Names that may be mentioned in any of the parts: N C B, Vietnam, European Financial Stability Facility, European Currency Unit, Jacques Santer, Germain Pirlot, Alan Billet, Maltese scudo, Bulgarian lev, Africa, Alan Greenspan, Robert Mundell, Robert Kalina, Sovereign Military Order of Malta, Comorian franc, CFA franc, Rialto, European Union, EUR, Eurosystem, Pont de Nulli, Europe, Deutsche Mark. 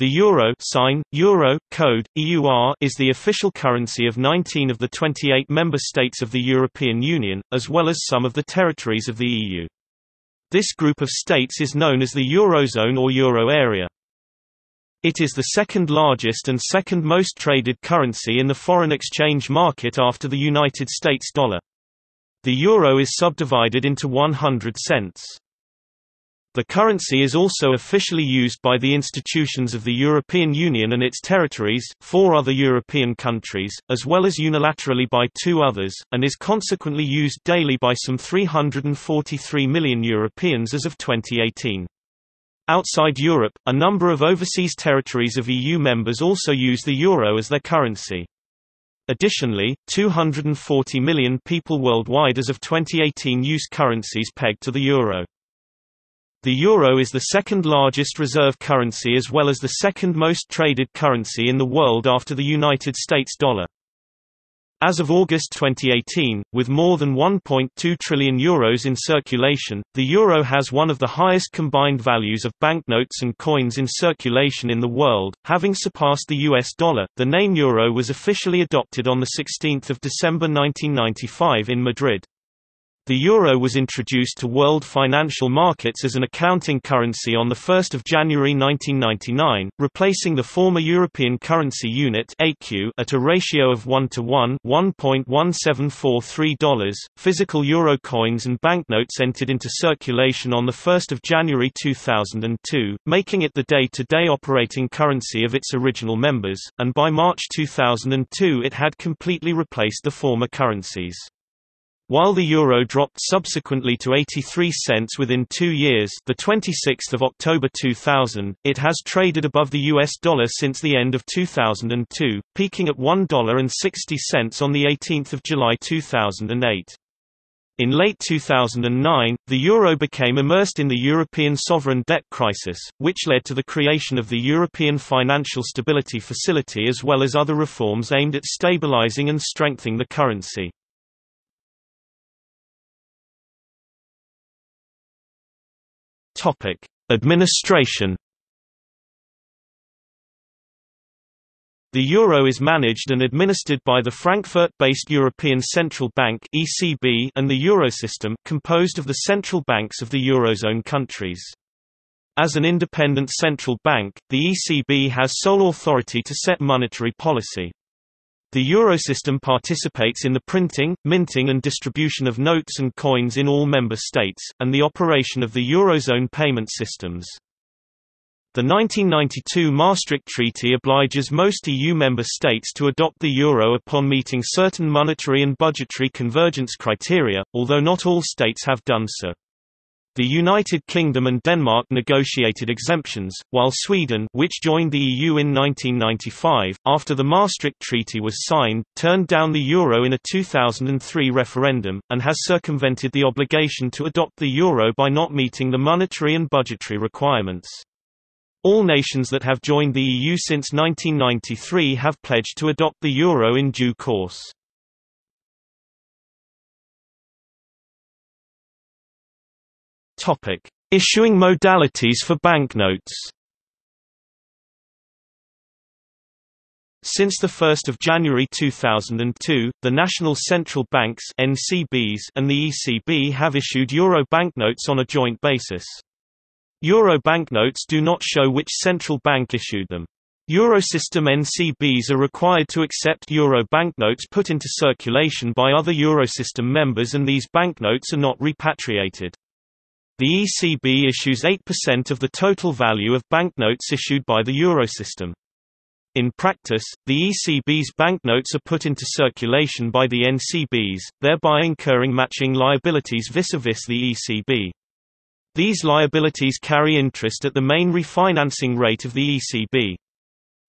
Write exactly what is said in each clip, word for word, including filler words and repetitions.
The euro sign, euro, code, E U R, is the official currency of nineteen of the twenty-eight member states of the European Union, as well as some of the territories of the E U. This group of states is known as the Eurozone or Euro area. It is the second largest and second most traded currency in the foreign exchange market after the United States dollar. The euro is subdivided into one hundred cents. The currency is also officially used by the institutions of the European Union and its territories, four other European countries, as well as unilaterally by two others, and is consequently used daily by some three hundred forty-three million Europeans as of twenty eighteen. Outside Europe, a number of overseas territories of E U members also use the euro as their currency. Additionally, two hundred forty million people worldwide as of twenty eighteen use currencies pegged to the euro. The euro is the second largest reserve currency as well as the second most traded currency in the world after the United States dollar. As of August twenty eighteen, with more than one point two trillion euros in circulation, the euro has one of the highest combined values of banknotes and coins in circulation in the world, having surpassed the U S dollar. The name euro was officially adopted on the sixteenth of December nineteen ninety-five in Madrid. The euro was introduced to world financial markets as an accounting currency on the first of January nineteen ninety-nine, replacing the former European Currency Unit (A C U) at a ratio of one to one, one point one seven four three dollars. Physical euro coins and banknotes entered into circulation on the first of January two thousand two, making it the day-to-day operating currency of its original members, and by March two thousand two it had completely replaced the former currencies. While the euro dropped subsequently to eighty-three cents within two years, the twenty-sixth of October two thousand, it has traded above the U S dollar since the end of two thousand two, peaking at one dollar and sixty cents on the eighteenth of July two thousand eight. In late two thousand nine, the euro became immersed in the European sovereign debt crisis, which led to the creation of the European Financial Stability Facility as well as other reforms aimed at stabilizing and strengthening the currency. Topic: Administration. The euro is managed and administered by the Frankfurt-based European Central Bank (E C B) and the Eurosystem, composed of the central banks of the Eurozone countries. As an independent central bank, the E C B has sole authority to set monetary policy. The Eurosystem participates in the printing, minting and distribution of notes and coins in all member states, and the operation of the Eurozone payment systems. The nineteen ninety-two Maastricht Treaty obliges most E U member states to adopt the euro upon meeting certain monetary and budgetary convergence criteria, although not all states have done so. The United Kingdom and Denmark negotiated exemptions, while Sweden, which joined the E U in nineteen ninety-five, after the Maastricht Treaty was signed, turned down the euro in a two thousand three referendum, and has circumvented the obligation to adopt the euro by not meeting the monetary and budgetary requirements. All nations that have joined the E U since nineteen ninety-three have pledged to adopt the euro in due course. Topic: Issuing modalities for banknotes. Since the first of January two thousand two, the national central banks (N C Bs) and the E C B have issued euro banknotes on a joint basis. Euro banknotes do not show which central bank issued them. Eurosystem N C Bs are required to accept euro banknotes put into circulation by other Eurosystem members, and these banknotes are not repatriated. The E C B issues eight percent of the total value of banknotes issued by the Eurosystem. In practice, the E C B's banknotes are put into circulation by the N C Bs, thereby incurring matching liabilities vis-à-vis the E C B. These liabilities carry interest at the main refinancing rate of the E C B.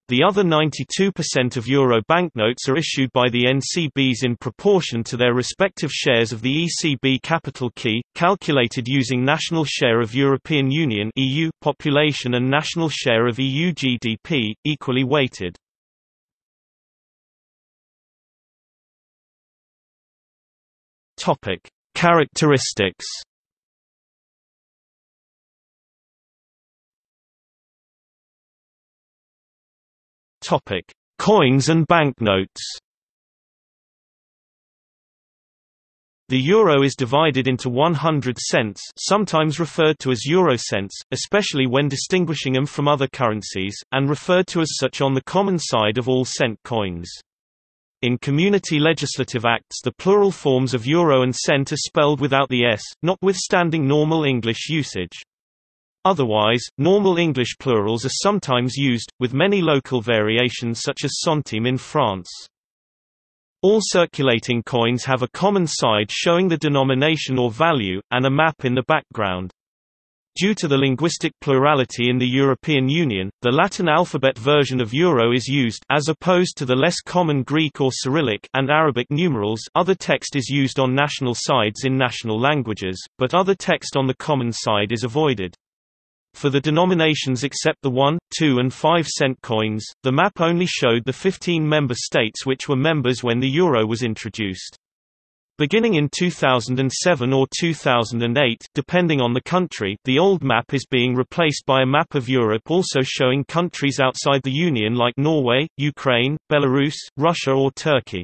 The other ninety-two percent of euro banknotes are issued by the N C Bs in proportion to their respective shares of the E C B capital key, calculated using national share of European Union (E U) population and national share of E U G D P, equally weighted. Topic: Characteristics. Topic: Coins and banknotes. The euro is divided into one hundred cents, sometimes referred to as eurocents, especially when distinguishing them from other currencies, and referred to as such on the common side of all cent coins. In community legislative acts, the plural forms of euro and cent are spelled without the s, notwithstanding normal English usage. Otherwise, normal English plurals are sometimes used, with many local variations such as centime in France. All circulating coins have a common side showing the denomination or value, and a map in the background. Due to the linguistic plurality in the European Union, the Latin alphabet version of euro is used, as opposed to the less common Greek or Cyrillic and Arabic numerals. Other text is used on national sides in national languages, but other text on the common side is avoided. For the denominations except the one, two and five cent coins, the map only showed the fifteen member states which were members when the euro was introduced. Beginning in two thousand seven or two thousand eight, depending on the country, the old map is being replaced by a map of Europe also showing countries outside the Union like Norway, Ukraine, Belarus, Russia or Turkey.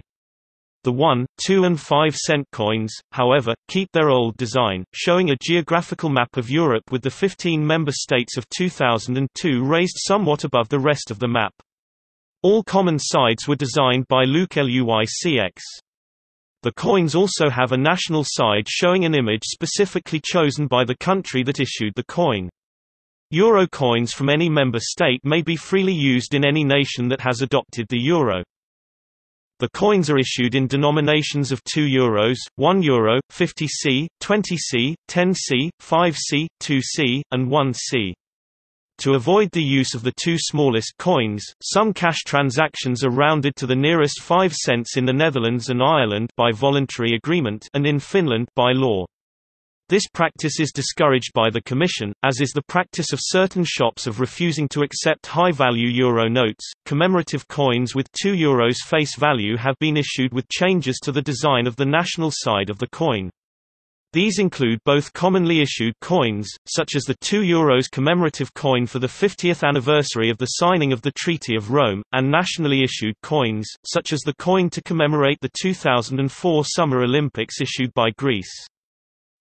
The one, two and five cent coins, however, keep their old design, showing a geographical map of Europe with the fifteen member states of two thousand two raised somewhat above the rest of the map. All common sides were designed by Luc Luyckx. The coins also have a national side showing an image specifically chosen by the country that issued the coin. Euro coins from any member state may be freely used in any nation that has adopted the euro. The coins are issued in denominations of two euros, one euro, fifty c, twenty c, ten c, five c, two c, and one c. To avoid the use of the two smallest coins, some cash transactions are rounded to the nearest five cents in the Netherlands and Ireland by voluntary agreement and in Finland by law. This practice is discouraged by the Commission, as is the practice of certain shops of refusing to accept high-value euro notes. Commemorative coins with two euros face value have been issued with changes to the design of the national side of the coin. These include both commonly issued coins, such as the two euros commemorative coin for the fiftieth anniversary of the signing of the Treaty of Rome, and nationally issued coins, such as the coin to commemorate the two thousand four Summer Olympics issued by Greece.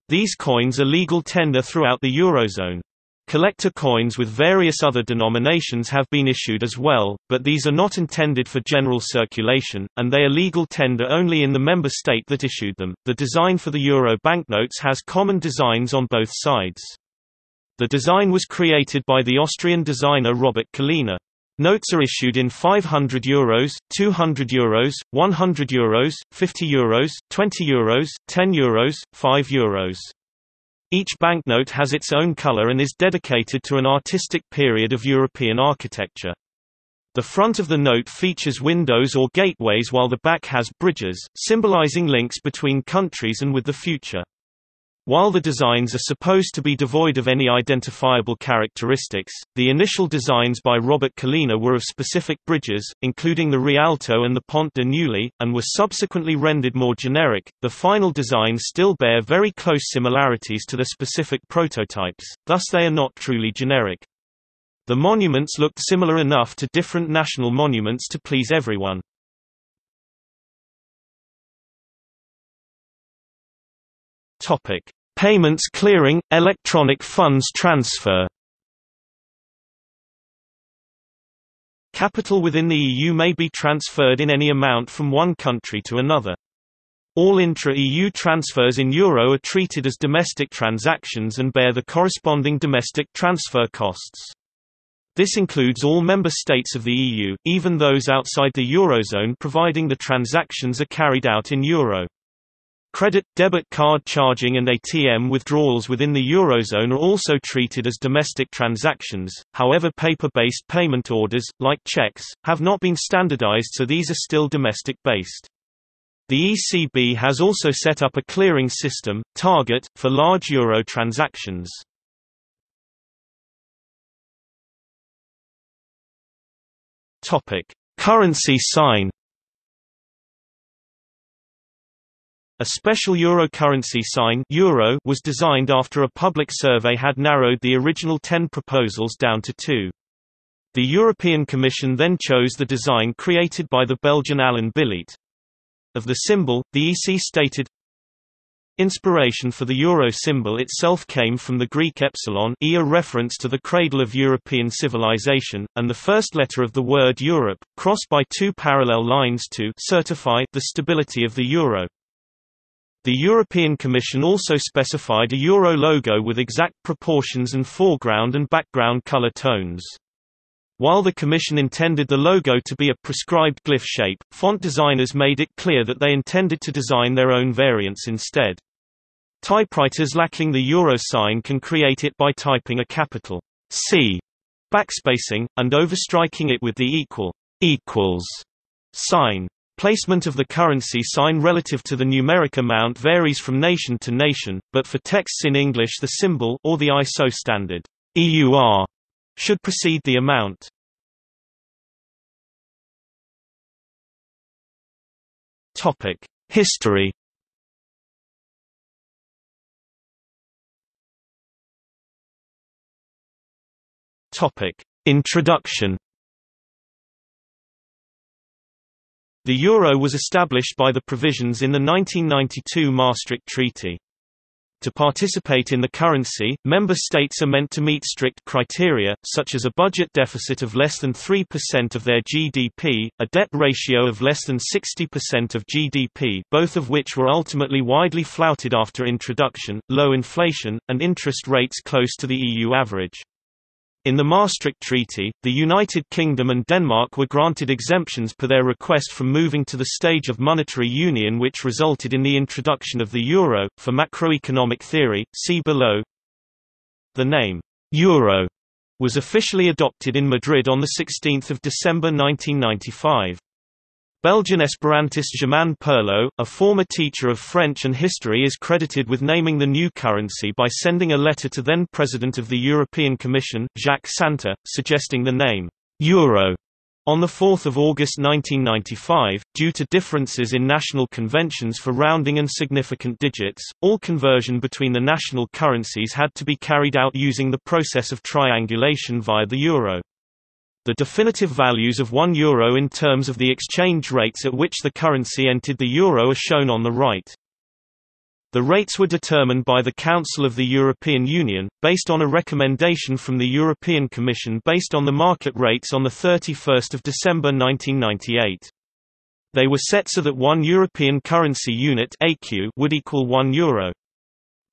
These coins are legal tender throughout the Eurozone. Collector coins with various other denominations have been issued as well, but these are not intended for general circulation, and they are legal tender only in the member state that issued them. The design for the euro banknotes has common designs on both sides. The design was created by the Austrian designer Robert Kalina. Notes are issued in five hundred euros, two hundred euros, one hundred euros, fifty euros, twenty euros, ten euros, five euros. Each banknote has its own color and is dedicated to an artistic period of European architecture. The front of the note features windows or gateways while the back has bridges, symbolizing links between countries and with the future. While the designs are supposed to be devoid of any identifiable characteristics, the initial designs by Robert Kalina were of specific bridges, including the Rialto and the Pont de Nulli, and were subsequently rendered more generic. The final designs still bear very close similarities to the specific prototypes, thus they are not truly generic. The monuments looked similar enough to different national monuments to please everyone. Topic: Payments clearing, electronic funds transfer. Capital within the E U may be transferred in any amount from one country to another. All intra-E U transfers in euro are treated as domestic transactions and bear the corresponding domestic transfer costs. This includes all member states of the E U, even those outside the eurozone, providing the transactions are carried out in euro. Credit, debit card charging and A T M withdrawals within the Eurozone are also treated as domestic transactions, however paper-based payment orders, like cheques, have not been standardized so these are still domestic-based. The E C B has also set up a clearing system, Target, for large euro transactions. Currency sign. A special euro currency sign euro was designed after a public survey had narrowed the original ten proposals down to two. The European Commission then chose the design created by the Belgian Alan Billet. Of the symbol, the E C stated, "Inspiration for the euro symbol itself came from the Greek epsilon, e a reference to the cradle of European civilization, and the first letter of the word Europe, crossed by two parallel lines to certify the stability of the euro." The European Commission also specified a euro logo with exact proportions and foreground and background color tones. While the Commission intended the logo to be a prescribed glyph shape, font designers made it clear that they intended to design their own variants instead. Typewriters lacking the euro sign can create it by typing a capital C, backspacing, and overstriking it with the equal equals sign. Placement of the currency sign relative to the numeric amount varies from nation to nation, but for texts in English the symbol or the I S O standard E U R should precede the amount. Topic: History. Topic: Introduction. The euro was established by the provisions in the nineteen ninety-two Maastricht Treaty. To participate in the currency, member states are meant to meet strict criteria, such as a budget deficit of less than three percent of their G D P, a debt ratio of less than sixty percent of G D P, both of which were ultimately widely flouted after introduction, low inflation, and interest rates close to the E U average. In the Maastricht Treaty, the United Kingdom and Denmark were granted exemptions per their request from moving to the stage of monetary union, which resulted in the introduction of the euro. For macroeconomic theory, see below. The name euro was officially adopted in Madrid on the sixteenth of December nineteen ninety-five. Belgian Esperantist Germain Pirlot, a former teacher of French and history, is credited with naming the new currency by sending a letter to then-president of the European Commission, Jacques Santer, suggesting the name «euro» on the fourth of August nineteen ninety-five. Due to differences in national conventions for rounding and significant digits, all conversion between the national currencies had to be carried out using the process of triangulation via the euro. The definitive values of one euro in terms of the exchange rates at which the currency entered the euro are shown on the right. The rates were determined by the Council of the European Union, based on a recommendation from the European Commission based on the market rates on the thirty-first of December nineteen ninety-eight. They were set so that one European Currency Unit (A C U) would equal one euro.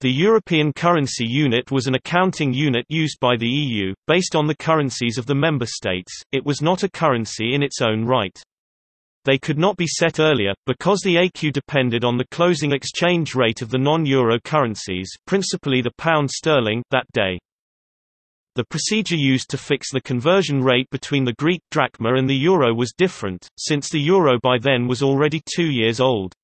The European Currency Unit was an accounting unit used by the E U, based on the currencies of the member states. It was not a currency in its own right. They could not be set earlier, because the A C U depended on the closing exchange rate of the non-euro currencies, principally the pound sterling, that day. The procedure used to fix the conversion rate between the Greek drachma and the euro was different, since the euro by then was already two years old.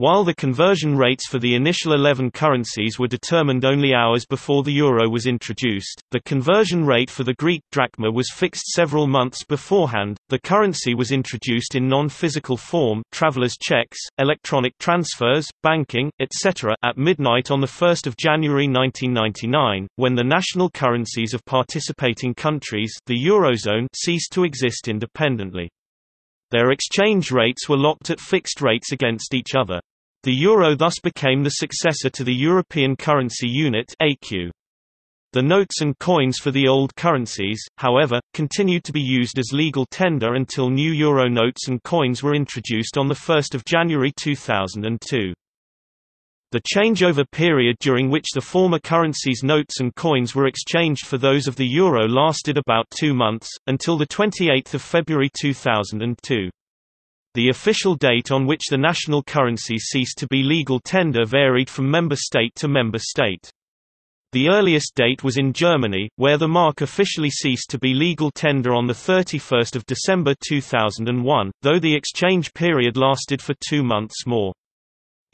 While the conversion rates for the initial eleven currencies were determined only hours before the euro was introduced, the conversion rate for the Greek drachma was fixed several months beforehand. The currency was introduced in non-physical form, travelers' checks, electronic transfers, banking, et cetera, at midnight on the first of January nineteen ninety-nine, when the national currencies of participating countries, the Eurozone, ceased to exist independently. Their exchange rates were locked at fixed rates against each other. The euro thus became the successor to the European Currency Unit (A C U). The notes and coins for the old currencies, however, continued to be used as legal tender until new euro notes and coins were introduced on the first of January two thousand two. The changeover period during which the former currency's notes and coins were exchanged for those of the euro lasted about two months, until the twenty-eighth of February two thousand two. The official date on which the national currency ceased to be legal tender varied from member state to member state. The earliest date was in Germany, where the mark officially ceased to be legal tender on the thirty-first of December two thousand one, though the exchange period lasted for two months more.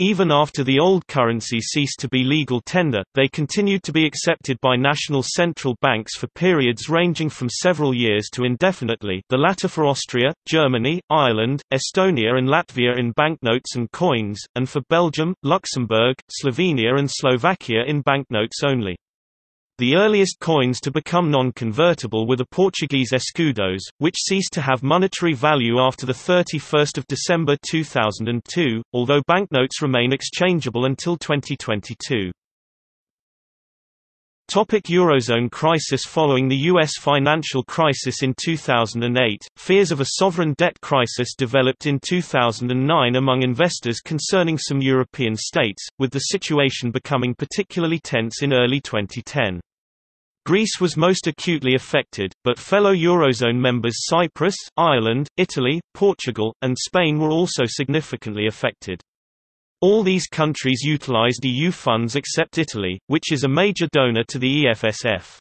Even after the old currency ceased to be legal tender, they continued to be accepted by national central banks for periods ranging from several years to indefinitely, the latter for Austria, Germany, Ireland, Estonia and Latvia in banknotes and coins, and for Belgium, Luxembourg, Slovenia and Slovakia in banknotes only. The earliest coins to become non-convertible were the Portuguese escudos, which ceased to have monetary value after thirty-first of December two thousand two, although banknotes remain exchangeable until twenty twenty-two. Eurozone crisis. Following the U S financial crisis in two thousand eight, fears of a sovereign debt crisis developed in two thousand nine among investors concerning some European states, with the situation becoming particularly tense in early twenty ten. Greece was most acutely affected, but fellow Eurozone members Cyprus, Ireland, Italy, Portugal, and Spain were also significantly affected. All these countries utilized E U funds except Italy, which is a major donor to the E F S F.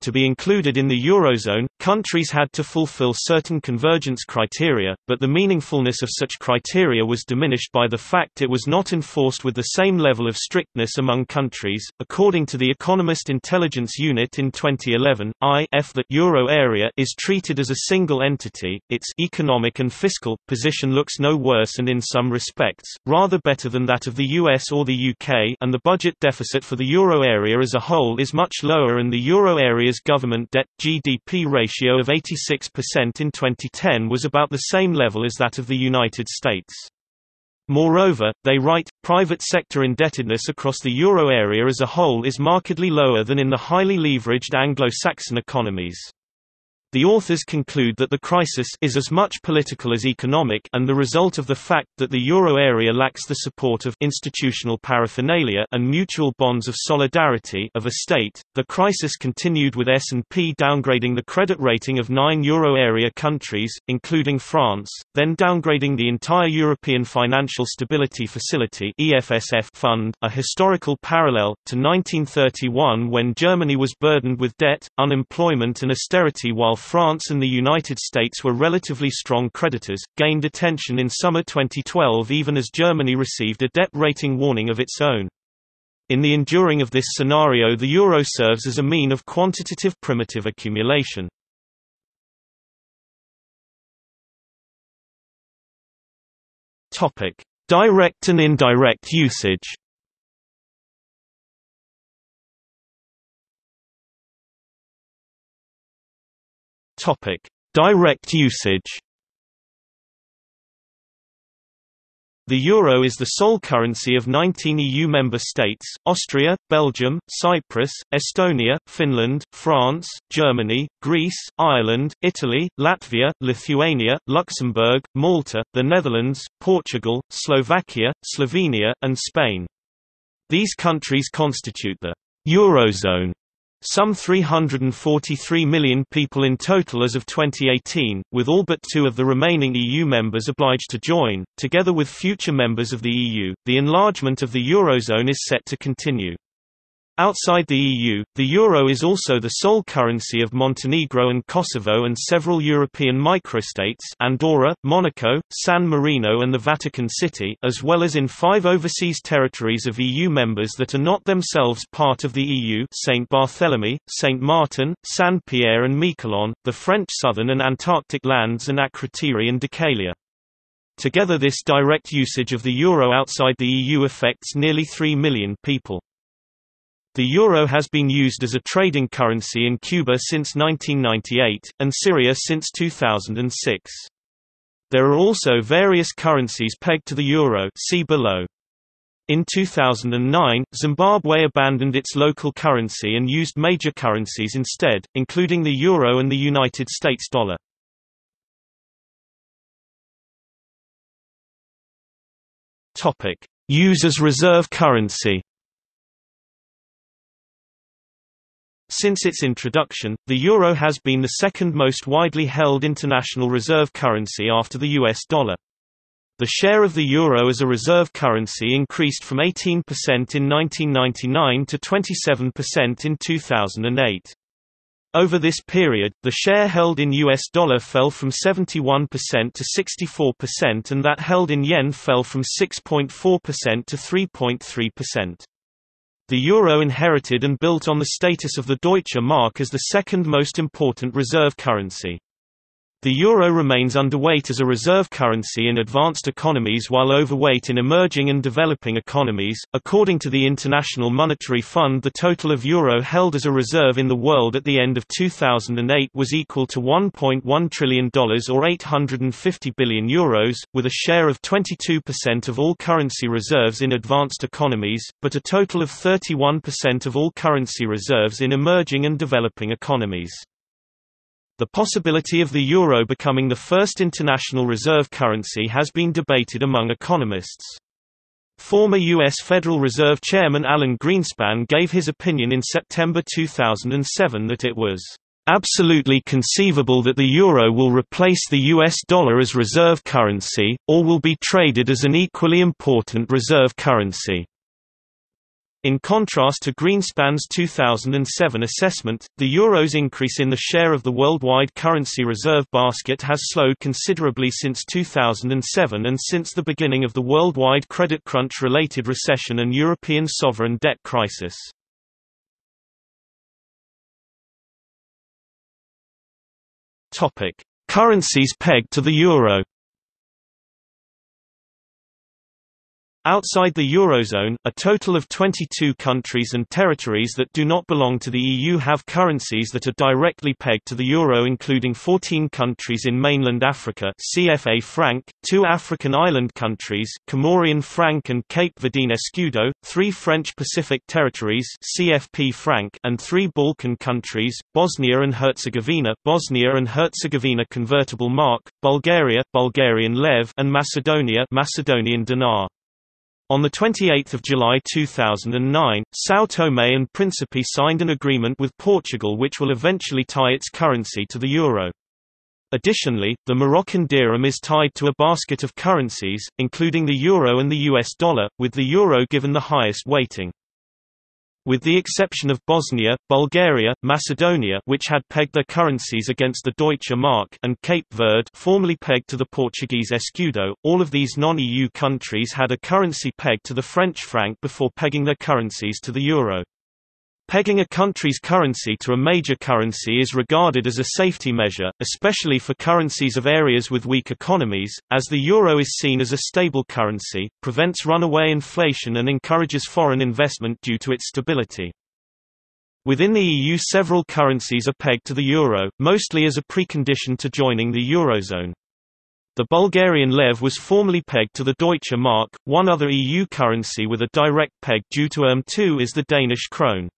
To be included in the Eurozone, countries had to fulfill certain convergence criteria, but the meaningfulness of such criteria was diminished by the fact it was not enforced with the same level of strictness among countries. According to the Economist Intelligence Unit in twenty eleven, I F the euro area is treated as a single entity. Its economic and fiscal position looks no worse and in some respects, rather better than that of the U S or the U K, and the budget deficit for the euro area as a whole is much lower, and the euro area's government debt-G D P ratio of eighty-six percent in twenty ten was about the same level as that of the United States. Moreover, they write, private sector indebtedness across the euro area as a whole is markedly lower than in the highly leveraged Anglo-Saxon economies. The authors conclude that the crisis is as much political as economic and the result of the fact that the euro area lacks the support of institutional paraphernalia and mutual bonds of solidarity of a state. The crisis continued with S and P downgrading the credit rating of nine euro area countries, including France, then downgrading the entire European Financial Stability Facility (E F S F) fund, a historical parallel to nineteen thirty-one when Germany was burdened with debt, unemployment and austerity, while France and the United States were relatively strong creditors, gained attention in summer twenty twelve even as Germany received a debt rating warning of its own. In the enduring of this scenario, the euro serves as a mean of quantitative primitive accumulation. Topic: Direct and indirect usage. Topic: Direct usage. The euro is the sole currency of nineteen E U member states: Austria, Belgium, Cyprus, Estonia, Finland, France, Germany, Greece, Ireland, Italy, Latvia, Lithuania, Luxembourg, Malta, the Netherlands, Portugal, Slovakia, Slovenia, and Spain. These countries constitute the Eurozone. Some three hundred forty-three million people in total as of twenty eighteen, with all but two of the remaining E U members obliged to join, together with future members of the E U. The enlargement of the Eurozone is set to continue. Outside the E U, the euro is also the sole currency of Montenegro and Kosovo and several European microstates: Andorra, Monaco, San Marino and the Vatican City, as well as in five overseas territories of E U members that are not themselves part of the E U: Saint Barthélemy, Saint Martin, Saint Pierre and Miquelon, the French southern and Antarctic lands and Akrotiri and Decalia. Together, this direct usage of the euro outside the E U affects nearly three million people. The euro has been used as a trading currency in Cuba since nineteen ninety-eight, and Syria since two thousand six. There are also various currencies pegged to the euro, see below. In two thousand nine, Zimbabwe abandoned its local currency and used major currencies instead, including the euro and the United States dollar. Use as reserve currency. Since its introduction, the euro has been the second most widely held international reserve currency after the U S dollar. The share of the euro as a reserve currency increased from eighteen percent in nineteen ninety-nine to twenty-seven percent in two thousand eight. Over this period, the share held in U S dollar fell from seventy-one percent to sixty-four percent, and that held in yen fell from six point four percent to three point three percent. The euro inherited and built on the status of the Deutsche Mark as the second most important reserve currency. The euro remains underweight as a reserve currency in advanced economies while overweight in emerging and developing economies. According to the International Monetary Fund, the total of euro held as a reserve in the world at the end of two thousand eight was equal to one point one trillion dollars or eight hundred fifty billion euros, with a share of twenty-two percent of all currency reserves in advanced economies, but a total of thirty-one percent of all currency reserves in emerging and developing economies. The possibility of the euro becoming the first international reserve currency has been debated among economists. Former U S Federal Reserve Chairman Alan Greenspan gave his opinion in September two thousand seven that it was absolutely conceivable that the euro will replace the U S dollar as reserve currency, or will be traded as an equally important reserve currency. In contrast to Greenspan's two thousand seven assessment, the euro's increase in the share of the worldwide currency reserve basket has slowed considerably since two thousand seven and since the beginning of the worldwide credit crunch-related recession and European sovereign debt crisis. Topic: Currencies pegged to the euro. Outside the Eurozone, a total of twenty-two countries and territories that do not belong to the E U have currencies that are directly pegged to the euro, including fourteen countries in mainland Africa C F A franc, two African island countries Comorian franc and Cape Verdean escudo, three French Pacific territories C F P franc, and three Balkan countries, Bosnia and Herzegovina Bosnia and Herzegovina convertible mark, Bulgaria Bulgarian lev, and Macedonia Macedonian dinar. On twenty-eighth of July two thousand nine, São Tomé and Príncipe signed an agreement with Portugal which will eventually tie its currency to the euro. Additionally, the Moroccan dirham is tied to a basket of currencies, including the euro and the U S dollar, with the euro given the highest weighting. With the exception of Bosnia, Bulgaria, Macedonia, which had pegged their currencies against the Deutsche Mark, and Cape Verde, formerly pegged to the Portuguese escudo, all of these non-E U countries had a currency pegged to the French franc before pegging their currencies to the euro. Pegging a country's currency to a major currency is regarded as a safety measure, especially for currencies of areas with weak economies, as the euro is seen as a stable currency, prevents runaway inflation and encourages foreign investment due to its stability. Within the E U, several currencies are pegged to the euro, mostly as a precondition to joining the Eurozone. The Bulgarian lev was formerly pegged to the Deutsche Mark. One other E U currency with a direct peg due to E U M two is the Danish krone.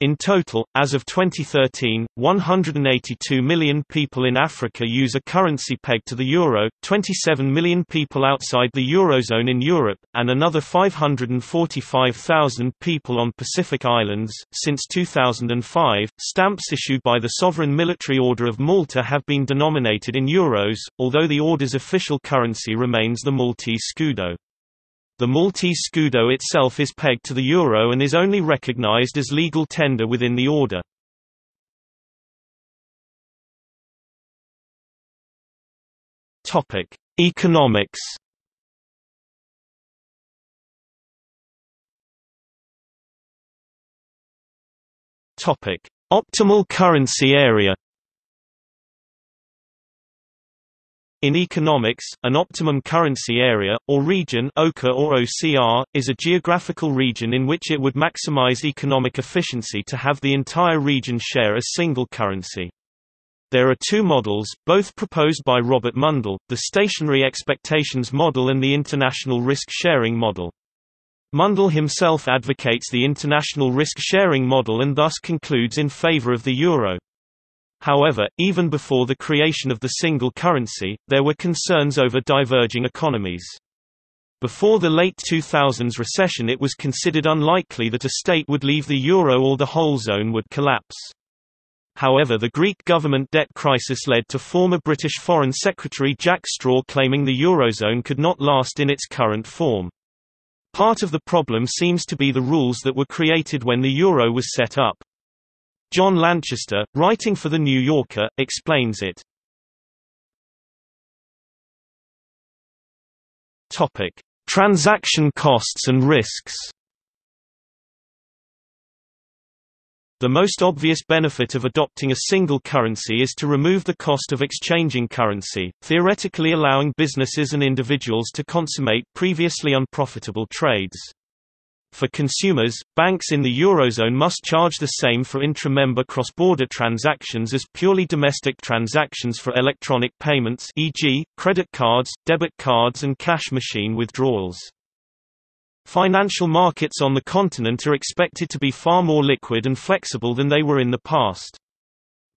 In total, as of twenty thirteen, one hundred eighty-two million people in Africa use a currency pegged to the euro, twenty-seven million people outside the Eurozone in Europe, and another five hundred forty-five thousand people on Pacific Islands. Since two thousand five, stamps issued by the Sovereign Military Order of Malta have been denominated in euros, although the order's official currency remains the Maltese scudo. The Maltese scudo itself is pegged to the euro and is only recognized as legal tender within the order. Topic: Economics. Topic: Optimal currency area. In economics, an optimum currency area, or region O C A or O C R, is a geographical region in which it would maximize economic efficiency to have the entire region share a single currency. There are two models, both proposed by Robert Mundell, the stationary expectations model and the international risk-sharing model. Mundell himself advocates the international risk-sharing model and thus concludes in favor of the euro. However, even before the creation of the single currency, there were concerns over diverging economies. Before the late two thousands recession, it was considered unlikely that a state would leave the euro or the whole zone would collapse. However, the Greek government debt crisis led to former British Foreign Secretary Jack Straw claiming the eurozone could not last in its current form. Part of the problem seems to be the rules that were created when the euro was set up. John Lanchester, writing for The New Yorker, explains it. Topic: Transaction costs and risks. The most obvious benefit of adopting a single currency is to remove the cost of exchanging currency, theoretically allowing businesses and individuals to consummate previously unprofitable trades. For consumers, banks in the Eurozone must charge the same for intra-member cross-border transactions as purely domestic transactions for electronic payments, for example, credit cards, debit cards and cash machine withdrawals. Financial markets on the continent are expected to be far more liquid and flexible than they were in the past.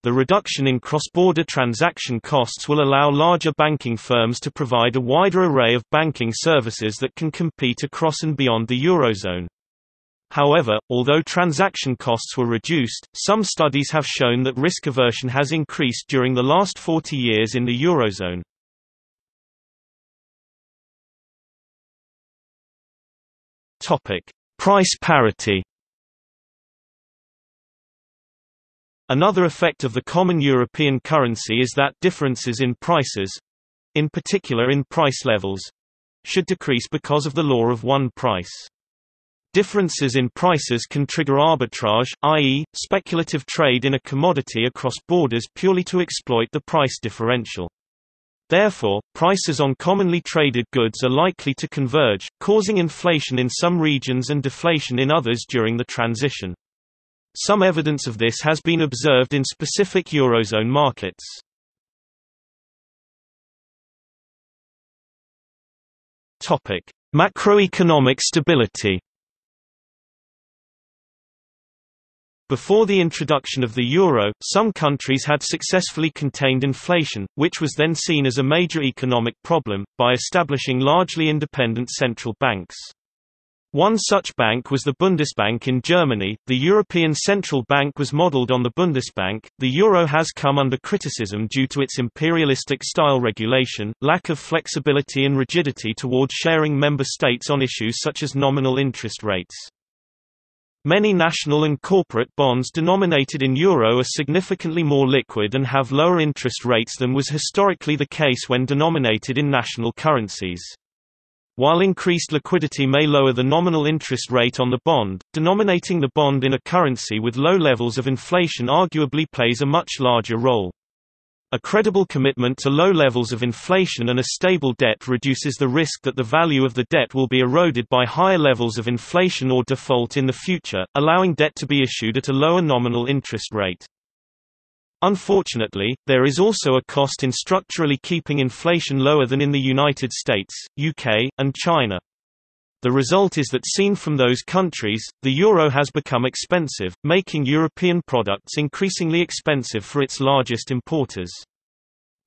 The reduction in cross-border transaction costs will allow larger banking firms to provide a wider array of banking services that can compete across and beyond the Eurozone. However, although transaction costs were reduced, some studies have shown that risk aversion has increased during the last forty years in the Eurozone. Topic: Price parity. Another effect of the common European currency is that differences in prices, in particular in price levels, should decrease because of the law of one price. Differences in prices can trigger arbitrage, that is, speculative trade in a commodity across borders purely to exploit the price differential. Therefore, prices on commonly traded goods are likely to converge, causing inflation in some regions and deflation in others during the transition. Some evidence of this has been observed in specific Eurozone markets. Topic: Macroeconomic stability. Before the introduction of the euro, some countries had successfully contained inflation, which was then seen as a major economic problem, by establishing largely independent central banks. One such bank was the Bundesbank in Germany. The European Central Bank was modeled on the Bundesbank. The euro has come under criticism due to its imperialistic style regulation, lack of flexibility and rigidity toward sharing member states on issues such as nominal interest rates. Many national and corporate bonds denominated in euro are significantly more liquid and have lower interest rates than was historically the case when denominated in national currencies. While increased liquidity may lower the nominal interest rate on the bond, denominating the bond in a currency with low levels of inflation arguably plays a much larger role. A credible commitment to low levels of inflation and a stable debt reduces the risk that the value of the debt will be eroded by higher levels of inflation or default in the future, allowing debt to be issued at a lower nominal interest rate. Unfortunately, there is also a cost in structurally keeping inflation lower than in the United States, U K, and China. The result is that seen from those countries, the euro has become expensive, making European products increasingly expensive for its largest importers.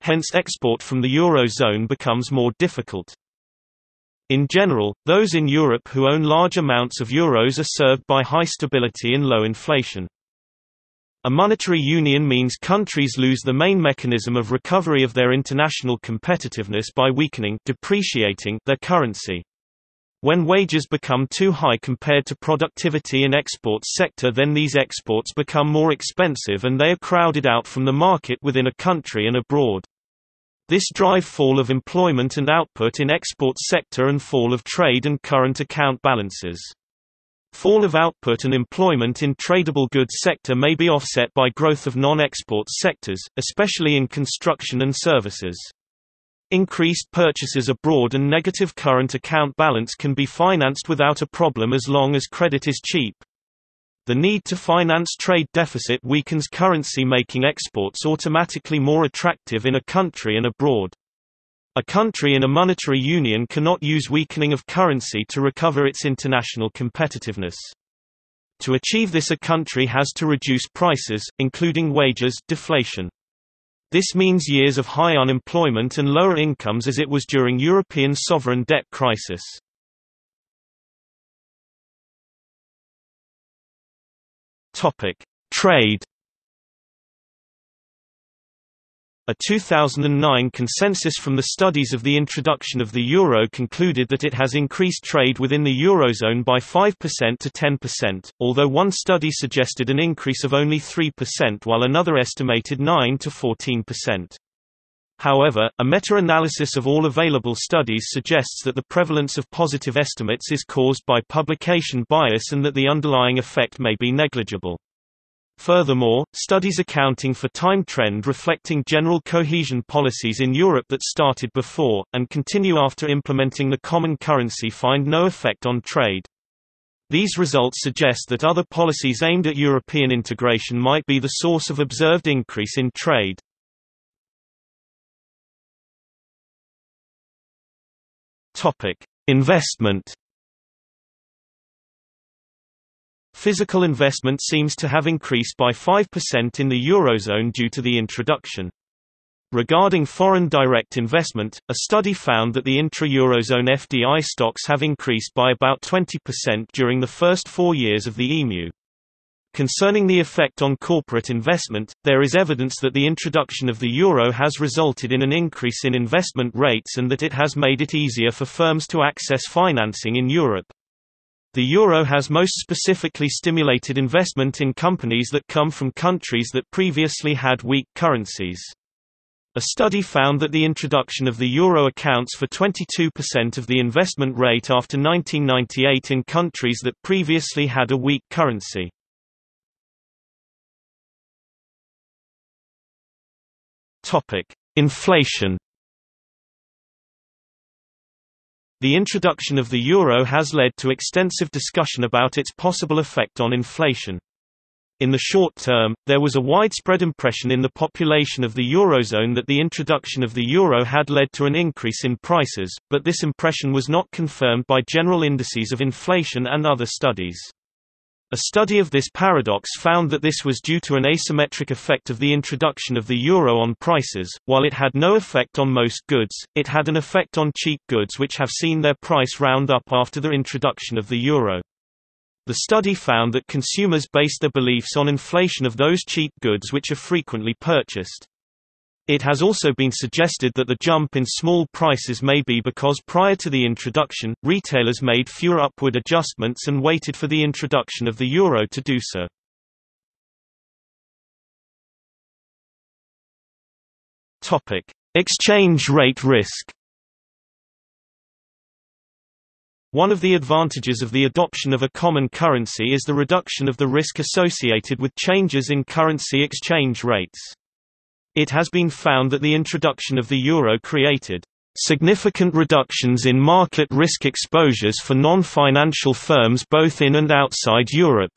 Hence, export from the eurozone becomes more difficult. In general, those in Europe who own large amounts of euros are served by high stability and low inflation. A monetary union means countries lose the main mechanism of recovery of their international competitiveness by weakening, depreciating their currency. When wages become too high compared to productivity in exports sector, then these exports become more expensive and they are crowded out from the market within a country and abroad. This drive fall of employment and output in export sector and fall of trade and current account balances. Fall of output and employment in tradable goods sector may be offset by growth of non-export sectors, especially in construction and services. Increased purchases abroad and negative current account balance can be financed without a problem as long as credit is cheap. The need to finance trade deficit weakens currency, making exports automatically more attractive in a country and abroad. A country in a monetary union cannot use weakening of currency to recover its international competitiveness. To achieve this, a country has to reduce prices, including wages, deflation. This means years of high unemployment and lower incomes as it was during European sovereign debt crisis. Topic: Trade. A two thousand nine consensus from the studies of the introduction of the euro concluded that it has increased trade within the eurozone by five percent to ten percent, although one study suggested an increase of only three percent while another estimated nine to fourteen percent. However, a meta-analysis of all available studies suggests that the prevalence of positive estimates is caused by publication bias and that the underlying effect may be negligible. Furthermore, studies accounting for time trend reflecting general cohesion policies in Europe that started before, and continue after implementing the common currency find no effect on trade. These results suggest that other policies aimed at European integration might be the source of observed increase in trade. Investment. Physical investment seems to have increased by five percent in the Eurozone due to the introduction. Regarding foreign direct investment, a study found that the intra-Eurozone F D I stocks have increased by about twenty percent during the first four years of the E M U. Concerning the effect on corporate investment, there is evidence that the introduction of the euro has resulted in an increase in investment rates and that it has made it easier for firms to access financing in Europe. The euro has most specifically stimulated investment in companies that come from countries that previously had weak currencies. A study found that the introduction of the euro accounts for twenty-two percent of the investment rate after nineteen ninety-eight in countries that previously had a weak currency. Topic: Inflation. The introduction of the euro has led to extensive discussion about its possible effect on inflation. In the short term, there was a widespread impression in the population of the Eurozone that the introduction of the euro had led to an increase in prices, but this impression was not confirmed by general indices of inflation and other studies. A study of this paradox found that this was due to an asymmetric effect of the introduction of the euro on prices. While it had no effect on most goods, it had an effect on cheap goods which have seen their price round up after the introduction of the euro. The study found that consumers base their beliefs on inflation of those cheap goods which are frequently purchased. It has also been suggested that the jump in small prices may be because prior to the introduction, retailers made fewer upward adjustments and waited for the introduction of the euro to do so. Topic: Exchange rate risk. One of the advantages of the adoption of a common currency is the reduction of the risk associated with changes in currency exchange rates. It has been found that the introduction of the euro created significant reductions in market risk exposures for non-financial firms both in and outside Europe.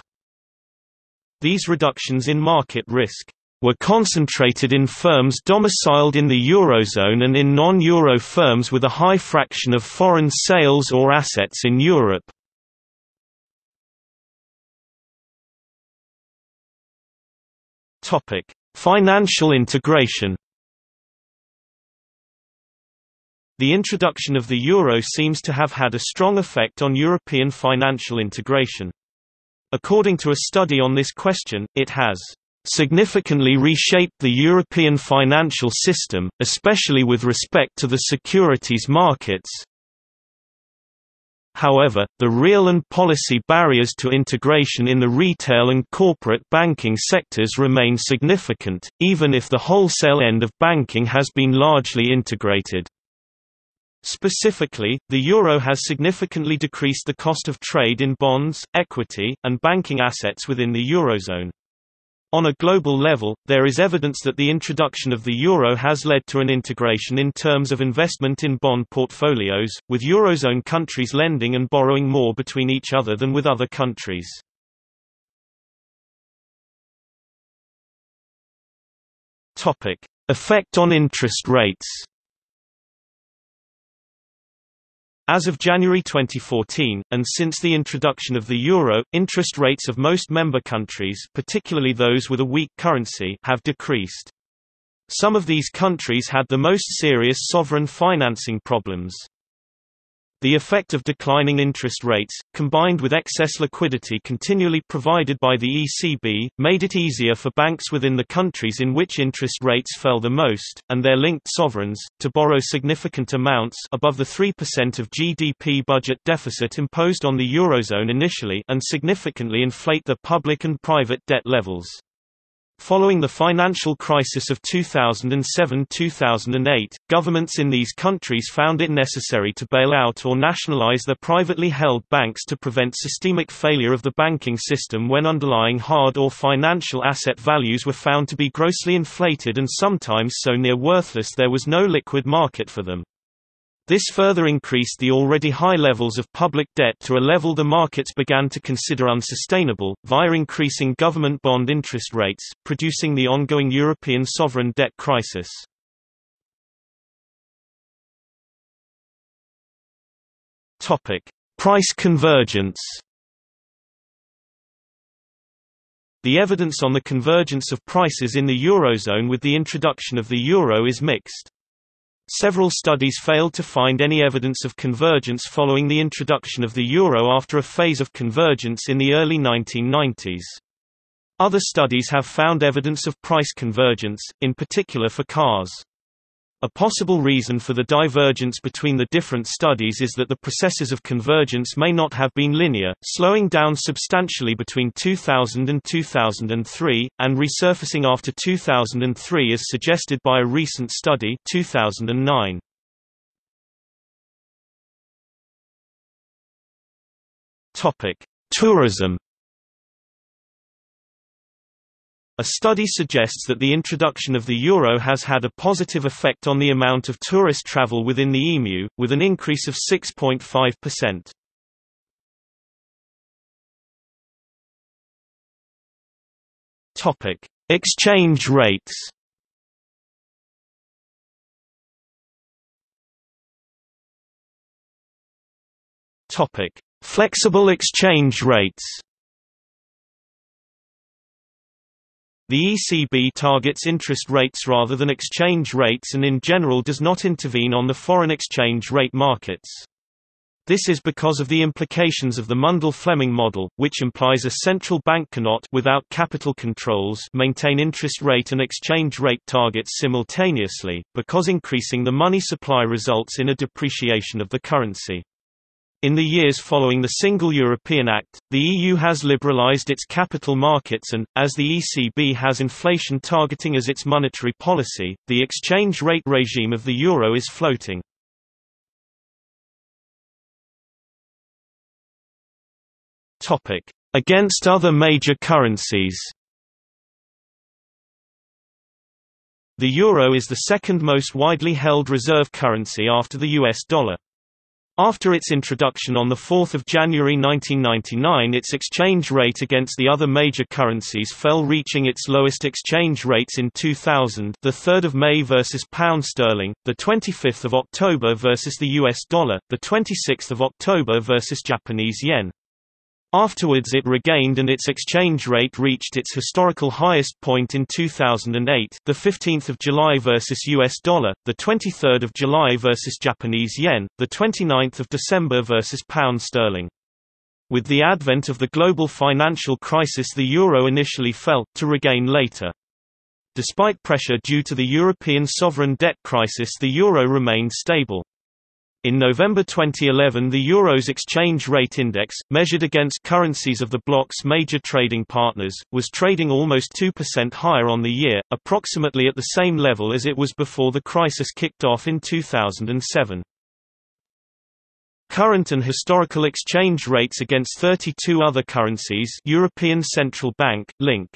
These reductions in market risk were concentrated in firms domiciled in the Eurozone and in non-Euro firms with a high fraction of foreign sales or assets in Europe. Topic: Financial integration. The introduction of the euro seems to have had a strong effect on European financial integration. According to a study on this question, it has significantly reshaped the European financial system, especially with respect to the securities markets. However, the real and policy barriers to integration in the retail and corporate banking sectors remain significant, even if the wholesale end of banking has been largely integrated. Specifically, the euro has significantly decreased the cost of trade in bonds, equity, and banking assets within the Eurozone. On a global level, there is evidence that the introduction of the euro has led to an integration in terms of investment in bond portfolios, with Eurozone countries lending and borrowing more between each other than with other countries. Topic: Effect on interest rates. As of January twenty fourteen, and since the introduction of the euro, interest rates of most member countries, particularly those with a weak currency, have decreased. Some of these countries had the most serious sovereign financing problems. The effect of declining interest rates, combined with excess liquidity continually provided by the E C B, made it easier for banks within the countries in which interest rates fell the most, and their linked sovereigns, to borrow significant amounts above the three percent of G D P budget deficit imposed on the Eurozone initially and significantly inflate their public and private debt levels. Following the financial crisis of two thousand seven to two thousand eight, governments in these countries found it necessary to bail out or nationalize their privately held banks to prevent systemic failure of the banking system when underlying hard or financial asset values were found to be grossly inflated and sometimes so near worthless there was no liquid market for them. This further increased the already high levels of public debt to a level the markets began to consider unsustainable, via increasing government bond interest rates, producing the ongoing European sovereign debt crisis. == Price convergence == The evidence on the convergence of prices in the Eurozone with the introduction of the euro is mixed. Several studies failed to find any evidence of convergence following the introduction of the euro after a phase of convergence in the early nineteen nineties. Other studies have found evidence of price convergence, in particular for cars. A possible reason for the divergence between the different studies is that the processes of convergence may not have been linear, slowing down substantially between two thousand and two thousand three, and resurfacing after two thousand three as suggested by a recent study two thousand nine. Tourism. A study suggests that the introduction of the euro has had a positive effect on the amount of tourist travel within the E M U, with an increase of six point five percent. Topic: Exchange rates. Topic: Flexible exchange rates. The E C B targets interest rates rather than exchange rates and in general does not intervene on the foreign exchange rate markets. This is because of the implications of the Mundell-Fleming model, which implies a central bank cannot, without capital controls, maintain interest rate and exchange rate targets simultaneously, because increasing the money supply results in a depreciation of the currency. In the years following the Single European Act, the E U has liberalised its capital markets and, as the E C B has inflation targeting as its monetary policy, the exchange rate regime of the euro is floating. Against other major currencies. The euro is the second most widely held reserve currency after the U S dollar. After its introduction on the fourth of January nineteen ninety-nine, its exchange rate against the other major currencies fell, reaching its lowest exchange rates in two thousand, the third of May versus pound sterling, the twenty-fifth of October versus the U S dollar, the twenty-sixth of October versus Japanese yen. Afterwards it regained and its exchange rate reached its historical highest point in two thousand eight, the fifteenth of July versus U S dollar, the twenty-third of July versus Japanese yen, the twenty-ninth of December versus pound sterling. With the advent of the global financial crisis, the euro initially fell, to regain later. Despite pressure due to the European sovereign debt crisis, the euro remained stable. In November twenty eleven, the euro's exchange rate index, measured against currencies of the bloc's major trading partners, was trading almost two percent higher on the year, approximately at the same level as it was before the crisis kicked off in two thousand seven. Current and historical exchange rates against thirty-two other currencies, European Central Bank, link.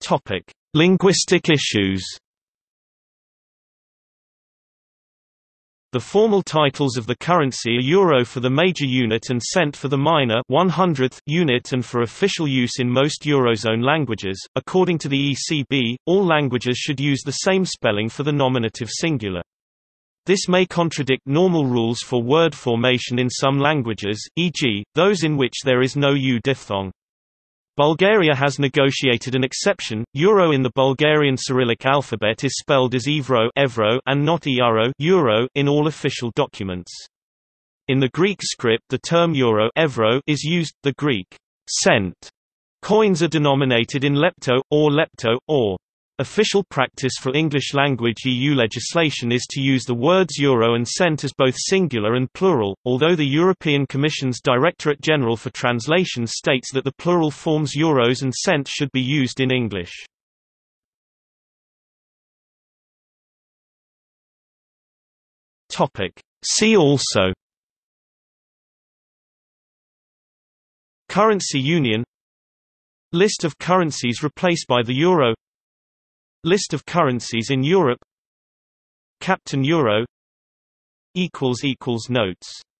Topic: Linguistic issues. The formal titles of the currency are euro for the major unit and cent for the minor one hundredth unit and for official use in most Eurozone languages. According to the E C B, all languages should use the same spelling for the nominative singular. This may contradict normal rules for word formation in some languages, for example, those in which there is no U diphthong. Bulgaria has negotiated an exception. Euro in the Bulgarian Cyrillic alphabet is spelled as evro and not euro, euro in all official documents. In the Greek script, the term euro evro is used. The Greek cent coins are denominated in lepto, or lepto, or. Official practice for English-language E U legislation is to use the words euro and cent as both singular and plural, although the European Commission's Directorate General for Translation states that the plural forms euros and cent should be used in English. See also: Currency union, List of currencies replaced by the euro, List of currencies in Europe, Captain Euro. Notes